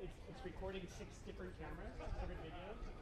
It's recording 6 different cameras, 6 different videos.